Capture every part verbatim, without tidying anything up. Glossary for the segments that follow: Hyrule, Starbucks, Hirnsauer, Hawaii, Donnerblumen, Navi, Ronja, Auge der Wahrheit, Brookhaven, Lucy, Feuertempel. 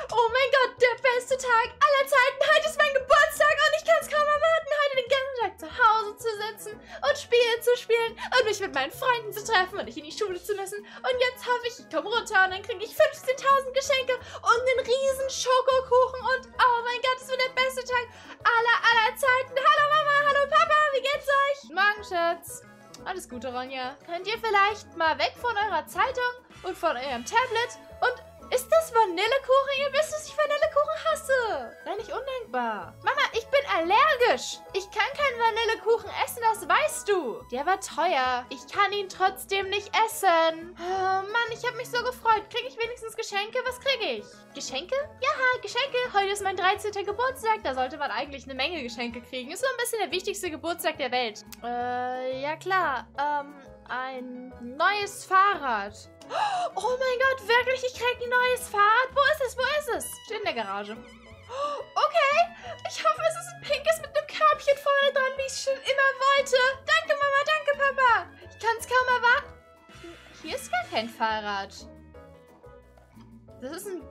Oh mein Gott, der beste Tag aller Zeiten. Heute ist mein Geburtstag und ich kann es kaum erwarten, heute den ganzen Tag zu Hause zu sitzen und Spiele zu spielen und mich mit meinen Freunden zu treffen und nicht in die Schule zu müssen. Und jetzt hoffe ich, ich komme runter und dann kriege ich fünfzehntausend Geschenke und einen riesen Schokokuchen und oh mein Gott, das wird der beste Tag aller, aller Zeiten. Hallo Mama, hallo Papa, wie geht's euch? Morgen, Schatz. Alles Gute, Ronja. Könnt ihr vielleicht mal weg von eurer Zeitung und von eurem Tablet und... Ist das Vanillekuchen? Ihr wisst, dass ich Vanillekuchen hasse. Sei nicht undankbar. Mama, ich bin allergisch. Ich kann keinen Vanillekuchen essen, das weißt du. Der war teuer. Ich kann ihn trotzdem nicht essen. Oh Mann, ich habe mich so gefreut. Kriege ich wenigstens Geschenke? Was kriege ich? Geschenke? Ja, Geschenke. Heute ist mein dreizehnter Geburtstag. Da sollte man eigentlich eine Menge Geschenke kriegen. Ist so ein bisschen der wichtigste Geburtstag der Welt. Äh, ja klar. Ähm, ein neues Fahrrad. Oh mein Gott, wirklich? Ich krieg ein neues Fahrrad? Wo ist es? Wo ist es? Steht in der Garage. Okay, ich hoffe, es ist ein pinkes mit einem Körbchen vorne dran, wie ich schon immer wollte. Danke, Mama, danke, Papa. Ich kann es kaum erwarten. Hier ist gar kein Fahrrad. Das ist ein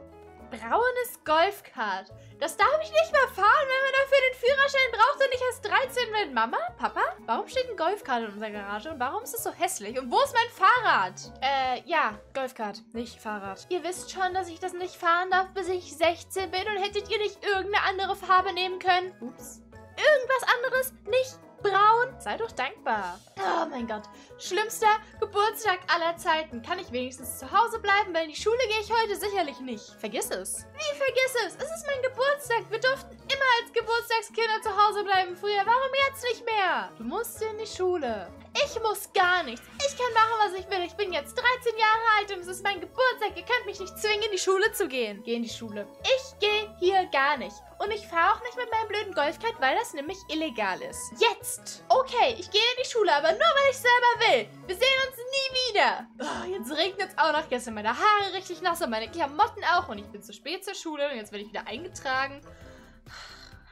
braunes Golfkart. Das darf ich nicht mehr fahren, wenn man dafür den Führerschein braucht und ich erst dreizehn bin. Mama? Papa? Warum steht ein Golfkart in unserer Garage und warum ist es so hässlich? Und wo ist mein Fahrrad? Äh, ja, Golfkart, nicht Fahrrad. Ihr wisst schon, dass ich das nicht fahren darf, bis ich sechzehn bin und hättet ihr nicht irgendeine andere Farbe nehmen können? Ups. Irgendwas anderes? Nicht braun? Sei doch dankbar. Oh mein Gott. Schlimmster Geburtstag aller Zeiten. Kann ich wenigstens zu Hause bleiben, weil in die Schule gehe ich heute sicherlich nicht. Vergiss es. Wie vergiss es? Es ist mein Geburtstag. Wir durften immer als Geburtstagskinder zu Hause bleiben früher. Warum jetzt nicht mehr? Du musst in die Schule. Ich muss gar nichts. Ich kann machen, was ich will. Ich bin jetzt dreizehn Jahre alt und es ist mein Geburtstag. Ihr könnt mich nicht zwingen, in die Schule zu gehen. Geh in die Schule. Ich gehe hier gar nicht. Und ich fahre auch nicht mit meinem blöden Golfkart, weil das nämlich illegal ist. Jetzt! Okay, ich gehe in die Schule, aber nur, weil ich selber will. Wir sehen uns nie wieder. Oh, jetzt regnet es auch noch. Jetzt sind meine Haare richtig nass und meine Klamotten auch. Und ich bin zu spät zur Schule und jetzt werde ich wieder eingetragen.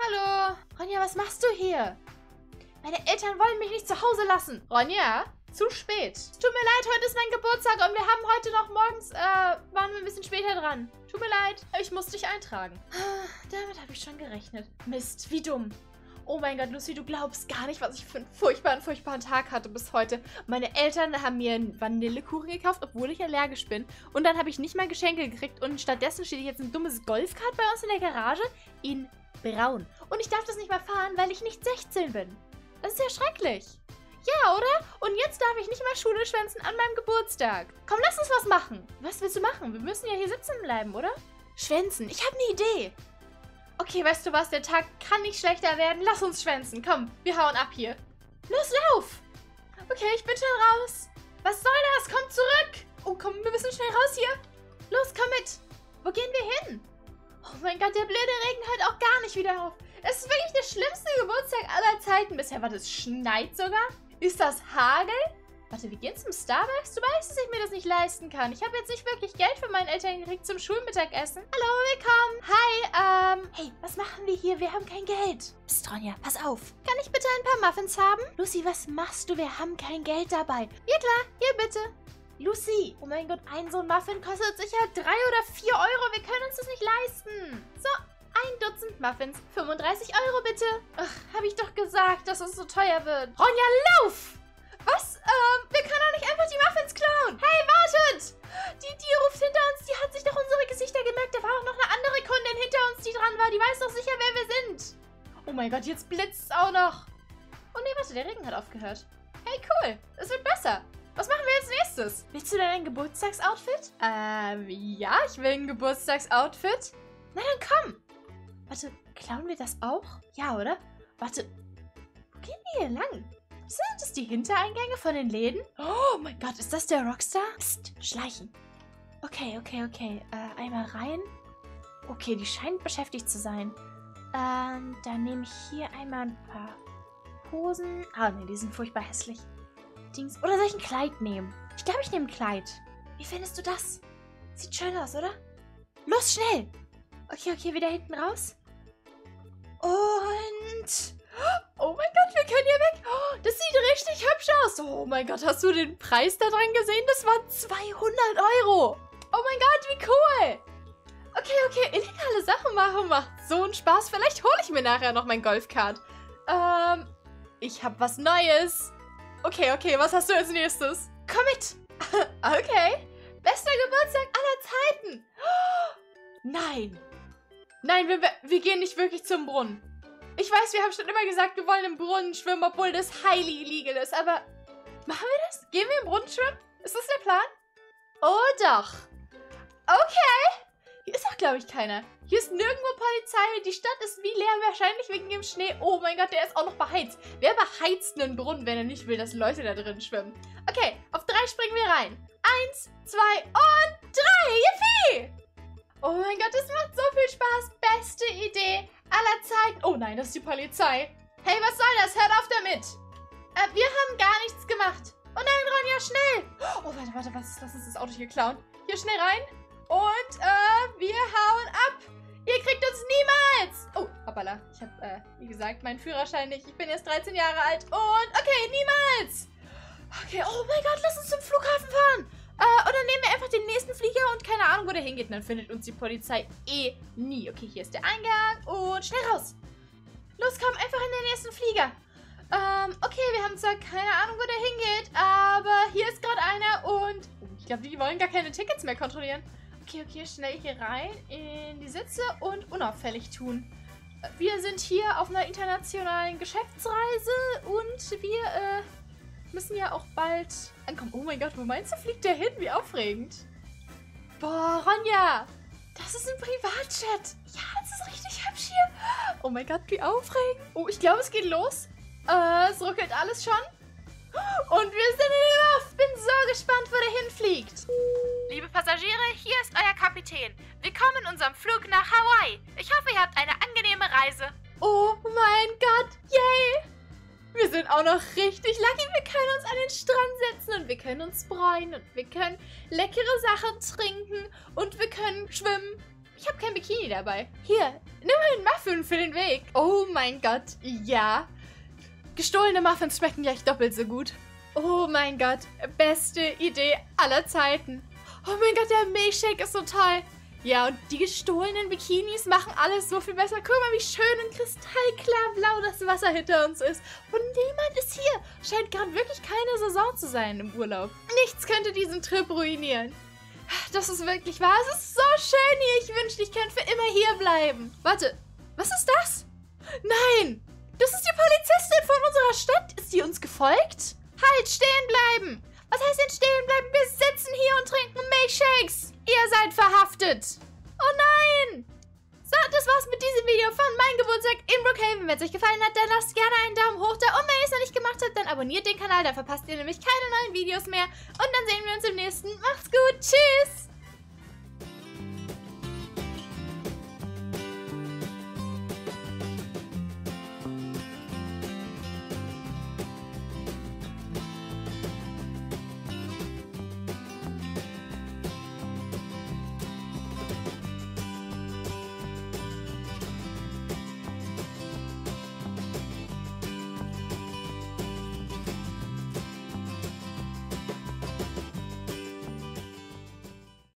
Hallo. Ronja, was machst du hier? Meine Eltern wollen mich nicht zu Hause lassen. Ronja, zu spät. Tut mir leid, heute ist mein Geburtstag und wir haben heute noch morgens, äh, waren wir ein bisschen später dran. Tut mir leid, ich muss dich eintragen. Damit habe ich schon gerechnet. Mist, wie dumm. Oh mein Gott, Lucy, du glaubst gar nicht, was ich für einen furchtbaren, furchtbaren Tag hatte bis heute. Meine Eltern haben mir einen Vanillekuchen gekauft, obwohl ich allergisch bin. Und dann habe ich nicht mal Geschenke gekriegt. Und stattdessen steht jetzt ein dummes Golfkart bei uns in der Garage in Braun. Und ich darf das nicht mehr fahren, weil ich nicht sechzehn bin. Das ist ja schrecklich. Ja, oder? Und jetzt darf ich nicht mal Schule schwänzen an meinem Geburtstag. Komm, lass uns was machen. Was willst du machen? Wir müssen ja hier sitzen bleiben, oder? Schwänzen. Ich habe eine Idee. Okay, weißt du was? Der Tag kann nicht schlechter werden. Lass uns schwänzen. Komm, wir hauen ab hier. Los, lauf! Okay, ich bin schon raus. Was soll das? Komm zurück! Oh, komm, wir müssen schnell raus hier. Los, komm mit. Wo gehen wir hin? Oh mein Gott, der blöde Regen hört auch gar nicht wieder auf. Es ist wirklich der schlimmste Geburtstag aller Zeiten. Bisher war das schneit sogar. Ist das Hagel? Warte, wir gehen zum Starbucks? Du weißt, dass ich mir das nicht leisten kann. Ich habe jetzt nicht wirklich Geld von meinen Eltern gekriegt zum Schulmittagessen. Hallo, willkommen. Hi, ähm. Hey, was machen wir hier? Wir haben kein Geld. Psst, Ronja, pass auf. Kann ich bitte ein paar Muffins haben? Lucy, was machst du? Wir haben kein Geld dabei. Ja klar, hier bitte. Lucy, oh mein Gott, ein so ein Muffin kostet sicher drei oder vier Euro. Wir können uns das nicht leisten. So. Ein Dutzend Muffins. fünfunddreißig Euro bitte. Ach, habe ich doch gesagt, dass es so teuer wird. Ronja, lauf! Was? Ähm, wir können doch nicht einfach die Muffins klauen. Hey, wartet! Die, die ruft hinter uns. Die hat sich doch unsere Gesichter gemerkt. Da war auch noch eine andere Kundin hinter uns, die dran war. Die weiß doch sicher, wer wir sind. Oh mein Gott, jetzt blitzt es auch noch. Oh nee, warte, der Regen hat aufgehört. Hey, cool. Es wird besser. Was machen wir als nächstes? Willst du denn ein Geburtstagsoutfit? Ähm, ja, ich will ein Geburtstagsoutfit. Na dann komm. Warte, klauen wir das auch? Ja, oder? Warte, wo gehen wir hier lang? Sind das die Hintereingänge von den Läden? Oh mein Gott, ist das der Rockstar? Psst, schleichen. Okay, okay, okay. Äh, einmal rein. Okay, die scheint beschäftigt zu sein. Ähm, dann nehme ich hier einmal ein paar Hosen. Ah, ne, die sind furchtbar hässlich. Dings. Oder soll ich ein Kleid nehmen? Ich glaube, ich nehme ein Kleid. Wie findest du das? Sieht schön aus, oder? Los, schnell! Okay, okay, wieder hinten raus. Und... Oh mein Gott, wir können hier weg. Oh, das sieht richtig hübsch aus. Oh mein Gott, hast du den Preis da dran gesehen? Das waren zweihundert Euro. Oh mein Gott, wie cool. Okay, okay, illegale Sachen machen macht so einen Spaß. Vielleicht hole ich mir nachher noch mein Golfkart. Ähm, ich habe was Neues. Okay, okay, was hast du als nächstes? Komm mit. Okay. Bester Geburtstag aller Zeiten. Nein. Nein, wir, wir gehen nicht wirklich zum Brunnen. Ich weiß, wir haben schon immer gesagt, wir wollen im Brunnen schwimmen, obwohl das highly illegal ist. Aber machen wir das? Gehen wir im Brunnen schwimmen? Ist das der Plan? Oh, doch. Okay. Hier ist auch, glaube ich, keiner. Hier ist nirgendwo Polizei. Die Stadt ist wie leer, wahrscheinlich wegen dem Schnee. Oh mein Gott, der ist auch noch beheizt. Wer beheizt einen Brunnen, wenn er nicht will, dass Leute da drin schwimmen? Okay, auf drei springen wir rein. Eins, zwei und drei. Yippie! Oh mein Gott, das macht so viel Spaß. Beste Idee aller Zeiten. Oh nein, das ist die Polizei. Hey, was soll das? Hört auf damit. Äh, wir haben gar nichts gemacht. Oh nein, Ronja, schnell. Oh, warte, warte, was? Lass uns das Auto hier klauen. Hier, schnell rein. Und, äh, wir hauen ab. Ihr kriegt uns niemals. Oh, hoppala. Ich habe, äh, wie gesagt, meinen Führerschein nicht. Ich bin jetzt dreizehn Jahre alt. Und, okay, niemals. Okay, oh mein Gott, lass uns zum Flughafen fahren. Äh, oder nehmen wir einfach den nächsten Flieger und keine Ahnung, wo der hingeht. Dann findet uns die Polizei eh nie. Okay, hier ist der Eingang. Und schnell raus. Los, komm, einfach in den nächsten Flieger. Ähm, okay, wir haben zwar keine Ahnung, wo der hingeht, aber hier ist gerade einer und... Ich glaube, die wollen gar keine Tickets mehr kontrollieren. Okay, okay, schnell hier rein in die Sitze und unauffällig tun. Wir sind hier auf einer internationalen Geschäftsreise und wir äh, müssen ja auch bald ankommen. Oh mein Gott, wo meinst du, fliegt der hin? Wie aufregend. Boah, Ronja, das ist ein Privatjet. Ja, das ist richtig hübsch hier. Oh mein Gott, wie aufregend. Oh, ich glaube, es geht los. Äh, es ruckelt alles schon. Und wir sind in der Luft. Bin so gespannt, wo der hinfliegt. Liebe Passagiere, hier ist euer Kapitän. Willkommen in unserem Flug nach Hawaii. Ich hoffe, ihr habt eine angenehme Reise. Oh mein Gott, yay! Wir sind auch noch richtig lucky. Wir können uns an den Strand setzen und wir können uns bräunen und wir können leckere Sachen trinken und wir können schwimmen. Ich habe kein Bikini dabei. Hier, nimm einen Muffin für den Weg. Oh mein Gott, ja. Gestohlene Muffins schmecken gleich doppelt so gut. Oh mein Gott, beste Idee aller Zeiten. Oh mein Gott, der Milchshake ist so toll. Ja, und die gestohlenen Bikinis machen alles so viel besser. Guck mal, wie schön und kristallklar blau das Wasser hinter uns ist. Und niemand ist hier. Scheint gerade wirklich keine Saison zu sein im Urlaub. Nichts könnte diesen Trip ruinieren. Das ist wirklich wahr. Es ist so schön hier. Ich wünschte, ich könnte für immer hier bleiben. Warte, was ist das? Nein, das ist die Polizistin von unserer Stadt. Ist die uns gefolgt? Halt, stehen bleiben. Was heißt denn stehen bleiben? Wir sitzen hier und trinken Milchshakes. Ihr seid verhaftet. Oh nein. So, das war's mit diesem Video von meinem Geburtstag in Brookhaven. Wenn es euch gefallen hat, dann lasst gerne einen Daumen hoch da. Und wenn ihr es noch nicht gemacht habt, dann abonniert den Kanal. Da verpasst ihr nämlich keine neuen Videos mehr. Und dann sehen wir uns im nächsten. Macht's gut. Tschüss.